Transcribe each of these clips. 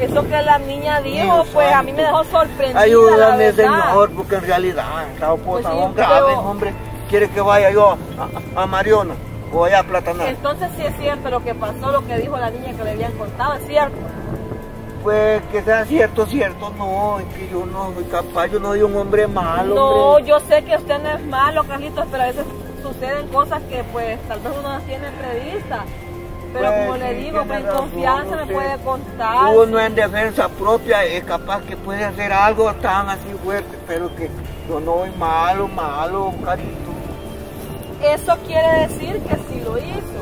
Eso que la niña dijo, pues a mí me dejó sorprendida. Ayúdame, Señor, porque en realidad han estado cosas graves, hombre. ¿Quiere que vaya yo a Mariona o allá a Platanar? Entonces sí es cierto lo que pasó, lo que dijo la niña que le habían contado, ¿es cierto? Pues que sea cierto, cierto, no, es que yo no soy capaz, yo no soy un hombre malo. No, hombre. Yo sé que usted no es malo, Carlitos, pero a veces suceden cosas que pues tal vez uno no tiene previstas. Pero pues, como le digo, en confianza me puede contar. Uno en defensa propia es capaz que puede hacer algo tan así fuerte, pero que yo no soy malo, malo, Carito. Eso quiere decir que sí lo hizo.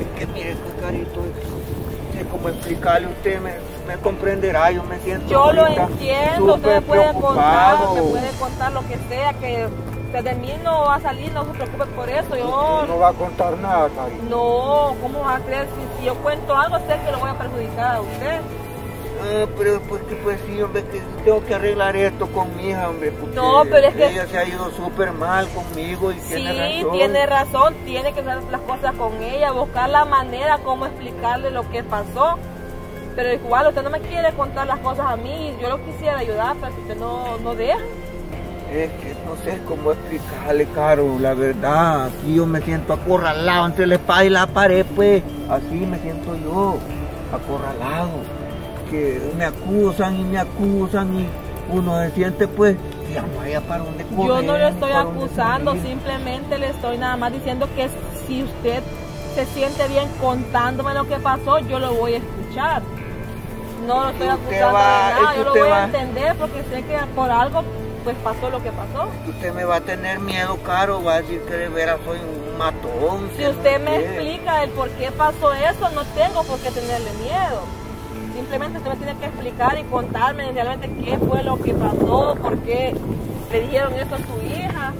Es que mire, Carito, no sé cómo explicarle, usted me comprenderá, yo me siento yo lo entiendo, usted me puede contar lo que sea, que... de mí no va a salir, no se preocupe por eso. Yo... no va a contar nada, Carito. No, ¿cómo va a creer? Si yo cuento algo, sé que lo voy a perjudicar a usted. Pero pues sí, hombre, que tengo que arreglar esto con mi hija, hombre. No, pero es que... ella se ha ido súper mal conmigo y sí, tiene razón, tiene que hacer las cosas con ella, buscar la manera como explicarle lo que pasó. Pero igual, usted no me quiere contar las cosas a mí, yo lo quisiera ayudar, pero si usted no deja. Es que no sé cómo explicarle, Caro, la verdad, aquí yo me siento acorralado entre la espada y la pared, pues, así me siento yo, acorralado, que me acusan y uno se siente, pues, ya no haya para dónde correr. Yo no lo estoy acusando, simplemente le estoy nada más diciendo que si usted se siente bien contándome lo que pasó, yo lo voy a escuchar. No lo estoy acusando de nada, yo lo voy a entender porque sé que por algo... pues pasó lo que pasó. Usted me va a tener miedo, Caro, va a decir que de veras soy un matón. Si usted me explica el por qué pasó eso, no tengo por qué tenerle miedo. Simplemente usted me tiene que explicar y contarme realmente qué fue lo que pasó, por qué le dijeron eso a su hija.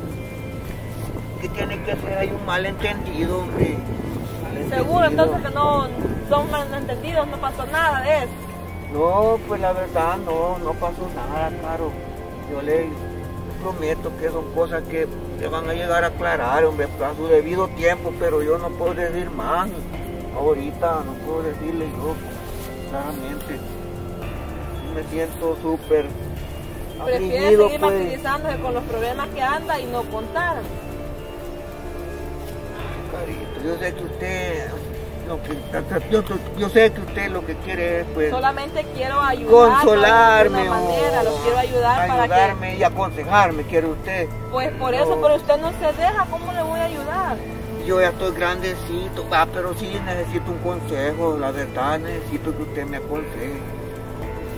Que tiene que ser, hay un malentendido, hombre. Seguro, entonces que no son malentendidos, no pasó nada de eso. No, pues la verdad no pasó nada, Caro. Yo le prometo que son cosas que se van a llegar a aclarar, hombre, a su debido tiempo, pero yo no puedo decir más. Ahorita no puedo decirle yo, claramente. Me siento súper afligido. Prefiere seguir martirizándose con los problemas que anda y no contar. Carito, yo sé que usted... yo sé que usted lo que quiere es pues solamente quiero ayudar, consolarme de alguna manera, lo quiero ayudar para que... y aconsejarme quiere usted. Pues por eso, pero usted no se deja, ¿cómo le voy a ayudar? Yo ya estoy grandecito, pero sí necesito un consejo, la verdad necesito que usted me aconseje.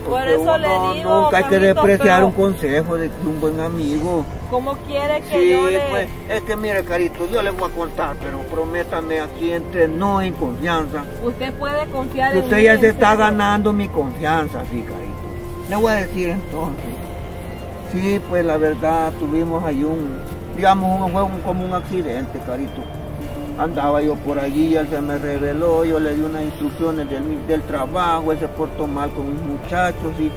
Por eso le digo, nunca hay que despreciar un consejo de un buen amigo. ¿Cómo quiere que yo le...? Pues, es que mire, Carito, yo le voy a contar, pero prométame aquí entre no en confianza. Usted puede confiar en mí. Usted ya se está ganando mi confianza, sí, Carito. Le voy a decir entonces. Sí, pues la verdad tuvimos ahí como un accidente, Carito. Andaba yo por allí, él se me reveló, yo le di unas instrucciones del trabajo, él se portó mal con mis muchachos y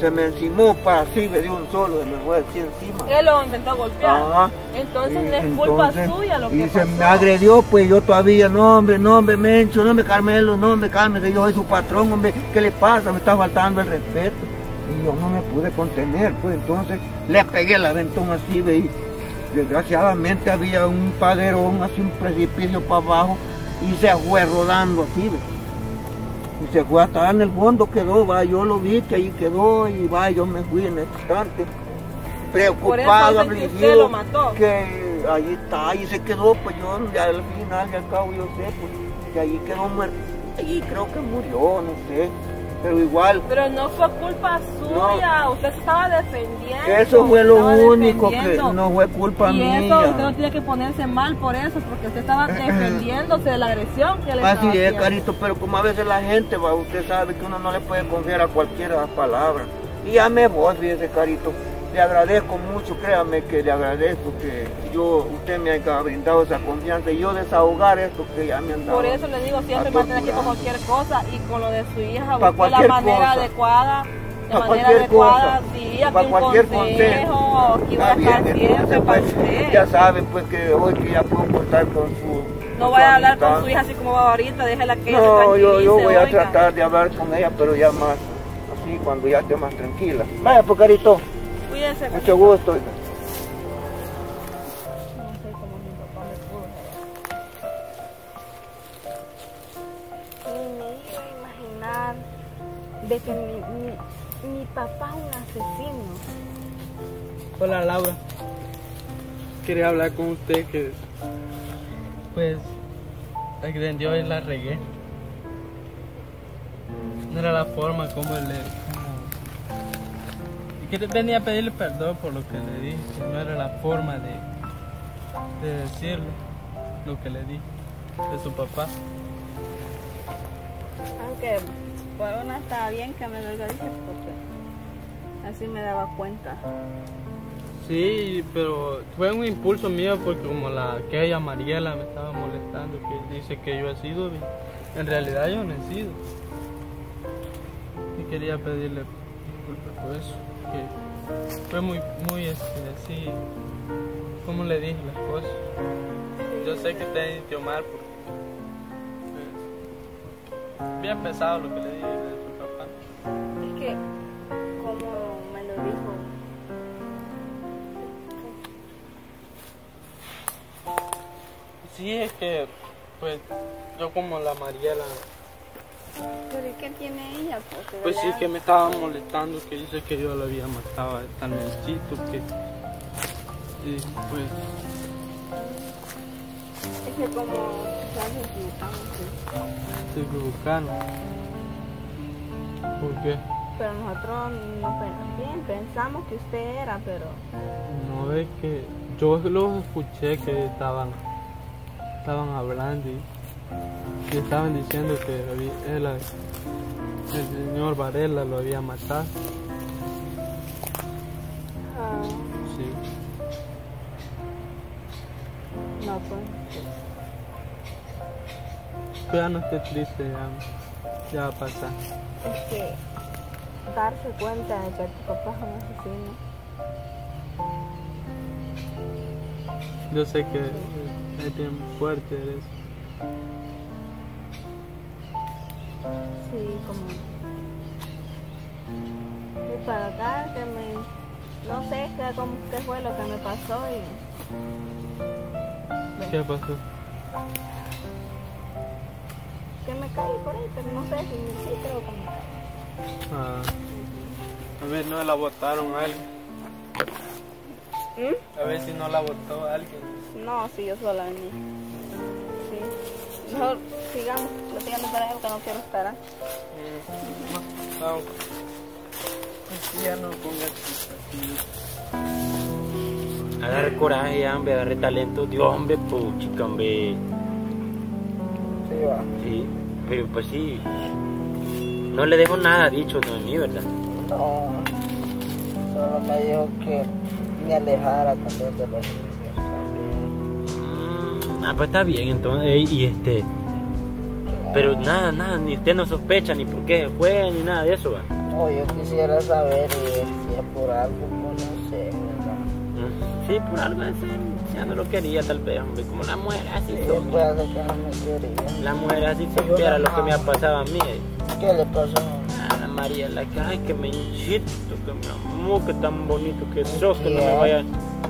se me encimó para así, me dio un solo, me fue así encima. Él lo intentó golpear. Ajá. Entonces no es culpa suya lo que pasó. Y se me agredió, pues yo todavía, no hombre, Mencho, no hombre, Carmelo, no hombre, cálmese, yo soy su patrón, hombre, ¿qué le pasa? Me está faltando el respeto. Y yo no me pude contener, pues entonces le pegué el aventón así, veí. Desgraciadamente había un paderón, así un precipicio para abajo y se fue rodando así, ¿ves? Y se fue hasta en el fondo, quedó, va, yo lo vi que ahí quedó y va, yo me fui en el instante, preocupado, afligido, que ahí está, y se quedó, pues yo ya al final, ya al cabo yo sé, pues que ahí quedó muerto, ahí creo que murió, no sé. Pero igual. Pero no fue culpa suya, no, usted estaba defendiendo. Eso fue lo único que no fue culpa mía. Y eso usted no tiene que ponerse mal por eso, porque usted estaba defendiéndose de la agresión que le estaba haciendo. Así es, Carito, pero como a veces la gente, va, usted sabe que uno no le puede confiar a cualquiera las palabras. Y ya me voy, fíjese, Carito. Le agradezco mucho, créame que le agradezco que usted me haya brindado esa confianza y yo desahogar esto que ya me han dado. Por eso le digo, siempre va a tener aquí con cualquier cosa y con lo de su hija, busque la manera adecuada, sí, para cualquier consejo, aquí va a estar siempre para usted. Ya sabe pues que hoy que ya puedo contar con su No vaya a hablar con su hija así como va ahorita, déjela que ella tranquilice. No, yo voy a tratar de hablar con ella, pero ya más así, cuando ya esté más tranquila. Vaya, pues, Carito. Cuídense. Mucho gusto. De que mi papá es un asesino. Hola, Laura. Quería hablar con usted que... Pues... Agrendió y la regué. No era la forma como le... Y que venía a pedirle perdón por lo que le dije. No era la forma de decirle lo que le dije de su papá. Aunque... Por una estaba bien que me lo digas porque así me daba cuenta. Sí, pero fue un impulso mío porque como aquella Mariela me estaba molestando, que dice que yo he sido, en realidad yo no he sido. Y quería pedirle disculpas por eso, que fue muy así, como le dije las cosas. Yo sé que te sintió mal porque bien pesado lo que le dije de tu papá. Es que, como me lo dijo. Sí, es que, pues, yo como la Mariela. ¿Pero es que tiene ella? Pues sí, que me estaba molestando, que dice que yo la había matado tan machito, que... Y pues... Es que como se equivocaron. ¿Por qué? Pero nosotros no bien pensamos que usted era, pero... No, es que yo los escuché que estaban hablando y estaban diciendo que el señor Varela lo había matado. Ah. Sí. No, pues. Ya no esté triste, ya va a pasar. Es que darse cuenta de que tu papá es un asesino. Yo sé que es bien fuerte eso. Sí, como. Y para acá, que me. No sé qué fue lo que me pasó y. ¿Qué pasó? Que me caí por ahí, pero no sé si me caí, pero como... Ah. A ver, ¿no la botaron a alguien? ¿Mm? A ver si no la botó a alguien. No, si yo sola venía. Sí. Mejor sigamos, lo sigamos para allá porque no quiero estar. No. Pues ya no pongas... Agarre coraje, hombre, agarre talento, Dios, hombre, puchica, hombre. Sí, va. Sí, pero pues sí. No le dejo nada dicho de mí, ¿verdad? No, solo me dijo que me alejara también de los niños. Ah, pues está bien, entonces, y Pero nada, ni usted no sospecha ni por qué juega ni nada de eso, ¿va? No, yo quisiera saber si es por algo, pues no sé. Sí, por algo así, ya no lo quería tal vez, hombre, como la mujer así. Sí, puede ser que no me quería. La mujer así se supiera lo que me ha pasado a mí. ¿Qué le pasó? A la Mariela, que ay, que me inchito, que me amó, que tan bonito que sos, que no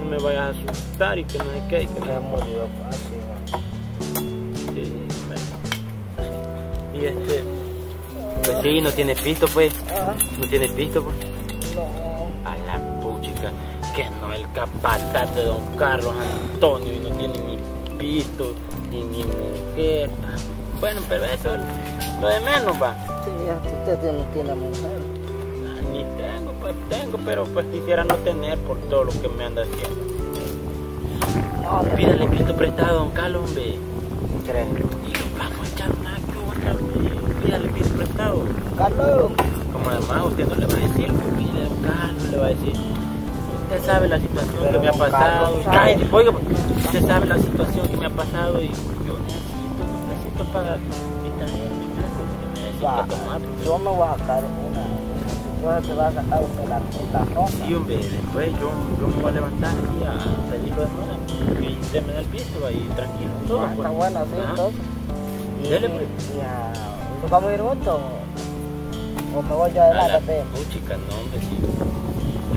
me vayas a asustar y que no sé qué. Que me ha morido fácil. Sí, bueno. Y pues sí, no tiene pisto, pues. Ajá. No tiene pisto, pues. No. A la puchica. Que no, el capataz de don Carlos Antonio y no tiene ni pito, ni mujer. Bueno, pero eso es lo de menos, va. Sí, usted no tiene mujer. Ah, ni tengo, pues tengo, pero pues quisiera no tener por todo lo que me anda haciendo. No, pídale pisto prestado a don Carlos, hombre. ¿Crees? Y lo vamos a echar una cosa, hombre. Pídale pisto prestado. Carlos. Como además usted no le va a decir, pídale a don Carlos, le va a decir. Usted sabe la situación que me ha pasado. Cállate, oiga, usted sabe la situación que me ha pasado y yo necesito pagar mi tarea, mi casa, yo me voy a sacar una. Yo ahora se va a gastar usted la puta ropa. Sí, hombre, después yo me voy a levantar aquí a salirlo de nuevo y se me da el piso ahí, tranquilo. Todo, ah, está bueno, sí, entonces. Dele, pues. ¿Nos vamos a ir juntos? ¿O me voy yo adelante? No, chica, no, hombre, sí.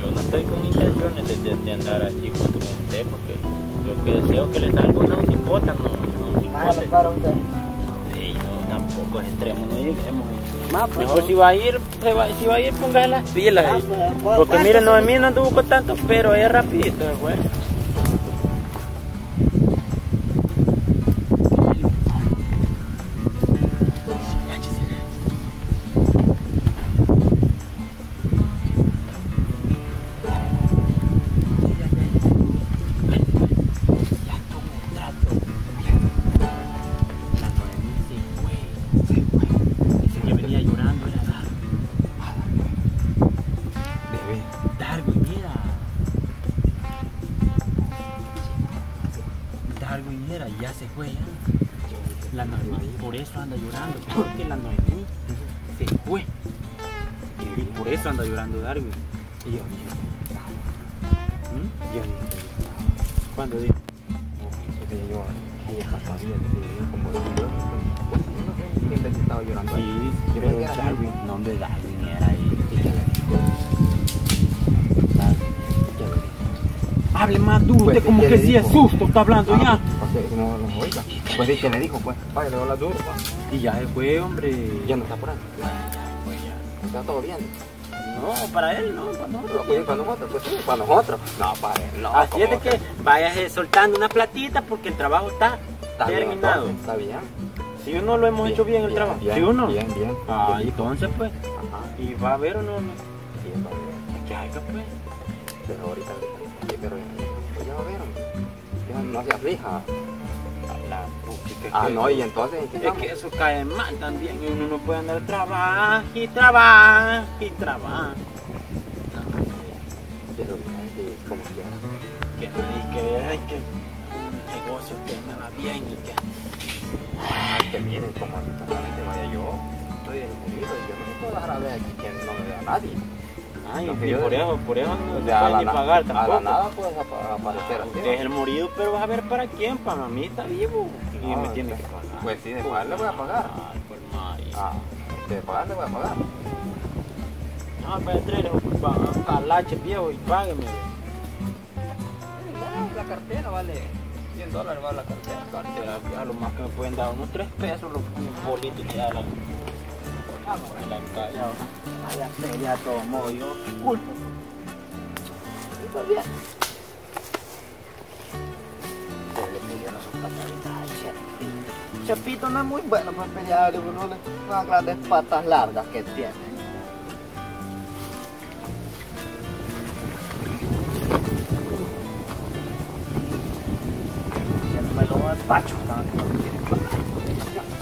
Yo no estoy con intenciones de andar así junto con usted, porque lo que deseo que le salga una hipota, no, claro, usted. Sí, no, tampoco es extremo, no lleguemos. Más, pues, mejor si va a ir, si va a ir, póngase las pilas. Ah, pues, porque miren, no, a mí no anduvo con tanto, pero es rapidito, güey. Ya se fue, ¿eh? La Noemí, por eso anda llorando, porque la Noemí se fue y por eso anda llorando Darwin. Y yo dije, cuando dije, ella estaba como estaba llorando ahí, pero Darwin, no, de Darwin era ahí. Hable más duro, usted como que sí es susto, está hablando ya. No los oiga, pues sí que le dijo, pues, vaya, le doy la duro, pa. Y ya se fue, hombre. Ya no está por ahí. Pues ya. ¿Está todo bien? No, para él no, para nosotros. Pues, para nosotros, pues sí, para nosotros. No, para él, no. Así es de que vayas soltando una platita porque el trabajo está terminado. Bien, está bien. Si uno lo hemos hecho bien el trabajo. Bien, si uno. Bien, bien. Ah, bien. Entonces, pues. Ajá. ¿Y va a haber o no? Sí, va a haber. ¿Qué hay, pues? Pero ahorita, pero ya va a haber, no se aflija. Ah, no, y entonces es que eso cae mal también. Y uno no puede andar trabajo y trabajo y trabajo. Pero como quiera. Que un negocio que me va bien y que. Ah, que miren, como totalmente vaya yo. Estoy desnudo y yo no puedo dejar a ver aquí que no me vea nadie. Ay, y por eso no se puede ni pagar tampoco. A la nada puedes aparecer así. Usted es el morido, pero vas a ver para quién, para mí está vivo. Y me tiene que pagar. Pues sí, de pagar le voy a pagar. De pagar le voy a pagar. Ah, para entrele un calache viejo y págueme. La cartera vale $100, vale la cartera. La cartera, a lo más que me pueden dar unos $3, un bolito que da la... Por la calle, vaya feria, todo modo, yo culpo. Está bien. Le pidió a su patarita al Chepito. Chepito no es muy bueno para pelear, uno de las grandes patas largas que tiene. Ya me lo despacho,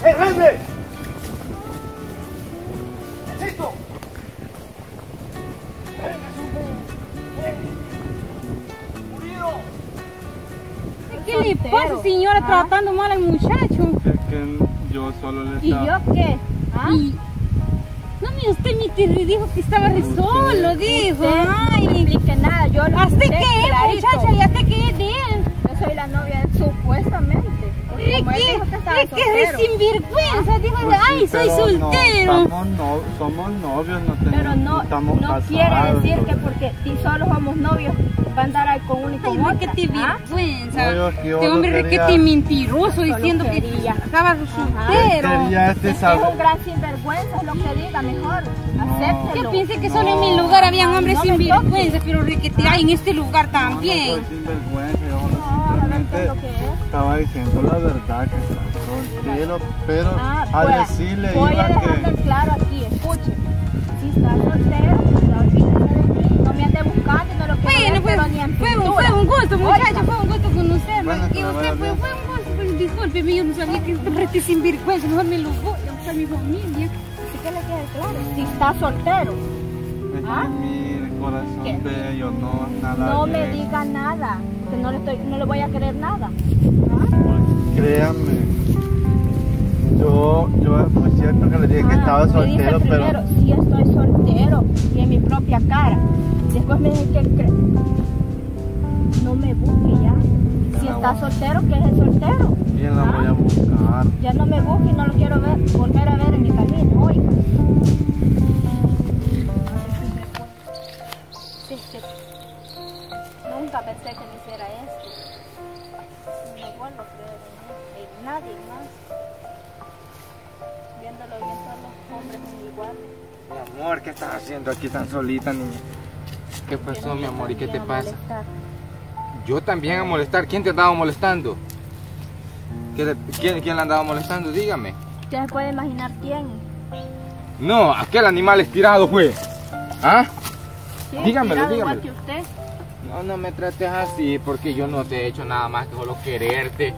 ¿no? ¡Eh, vende! ¿Qué le pasa, señora, tratando mal al muchacho? Es que yo solo le estaba... ¿Y yo qué? ¿Ah? Y... No, mire, usted me dijo que estaba re solo, dijo. Ay, no implica nada, yo lo sé que es, muchacha, y hasta que es de él. Yo soy la novia, supuestamente. Que es sinvergüenza, dijo, pues sí, ay, soy soltero. No, somos novios, no tenemos... Pero no, estamos no casados, quiere decir que porque si solo somos novios... Va a andar con uno y con otra. Ay, no, que te vergüenza. No, este hombre requete mentiroso diciendo que estaba soltero. Es un gran sinvergüenza, es lo que diga, mejor. No, yo pensé que solo en mi lugar habían hombres sinvergüenza, pero requete hay en este lugar también. No, sinvergüenza, yo no sé. Estaba diciendo la verdad que estaba soltero, pero a decirle iba que... Voy a dejarlo claro aquí, escuchen. Si está soltero, no me ande buscando, no lo quiero ver, pero ni en pintura. Fue un gusto, muchacho, fue un gusto conocerme. Bueno, y usted fue un gusto, pues, discúlpeme, yo no sabía que este rete sinvergüenza, mejor me lo voy a mi familia. Así que le quede claro, si está soltero. Mi corazón bello, no, nada. No me diga nada, que no le voy a creer nada. Créame. Yo pues cierto que le dije que estaba soltero, dije primero, pero... sí estoy soltero y en mi propia cara. Después me dije que no me busque ya. Si está soltero, que es el soltero. Ya la voy a buscar. Ya no me busque y no lo quiero ver, volver a ver en mi camino, oiga. Sí, sí. Nunca pensé que me hiciera esto. No vuelvo a creer en nadie más. Viéndolo bien, todos los hombres son iguales. Mi amor, ¿qué estás haciendo aquí tan solita, niña? ¿Qué pasó, mi amor? ¿Y qué te pasa? Yo también a molestar. ¿Quién te andaba molestando? ¿Quién la andaba molestando? Dígame. ¿Usted se puede imaginar quién? No, aquel animal estirado fue. ¿Ah? Sí, dígamelo, dígamelo. Igual que usted. No, no me trates así, porque yo no te he hecho nada más que solo quererte,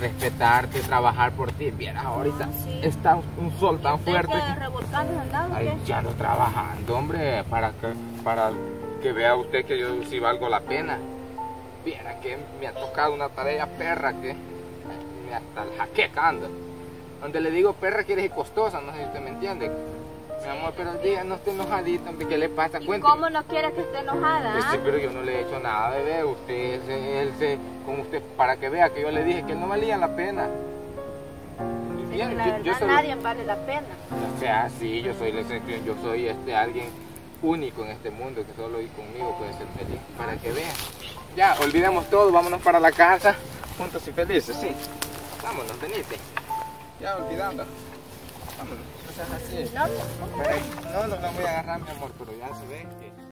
respetarte, trabajar por ti. Vieras, ahorita sí. Está un sol tan fuerte. Que revolcando andando, ay, ya no trabajando, hombre, para que vea usted que yo sí valgo la pena. Viera que me ha tocado una tarea perra que me hasta el jaqueca anda. Donde le digo perra quiere decir costosa, no sé si usted me entiende. Mi amor, pero diga, no esté enojadita, hombre, ¿qué le pasa? ¿Y cómo no quiere que esté enojada? Sí, pero yo no le he hecho nada, bebé. Usted, con usted, para que vea que yo le dije que no valía la pena. Bien, la verdad, yo soy... nadie vale la pena. O sea, sí, yo soy alguien único en este mundo, que solo ir conmigo puede ser feliz, para que vean. Ya, olvidemos todo, vámonos para la casa, juntos y felices, sí. Vámonos, venite. Ya, olvidando. Vámonos. No seas así. No, no la voy a agarrar, mi amor, pero ya se ve que...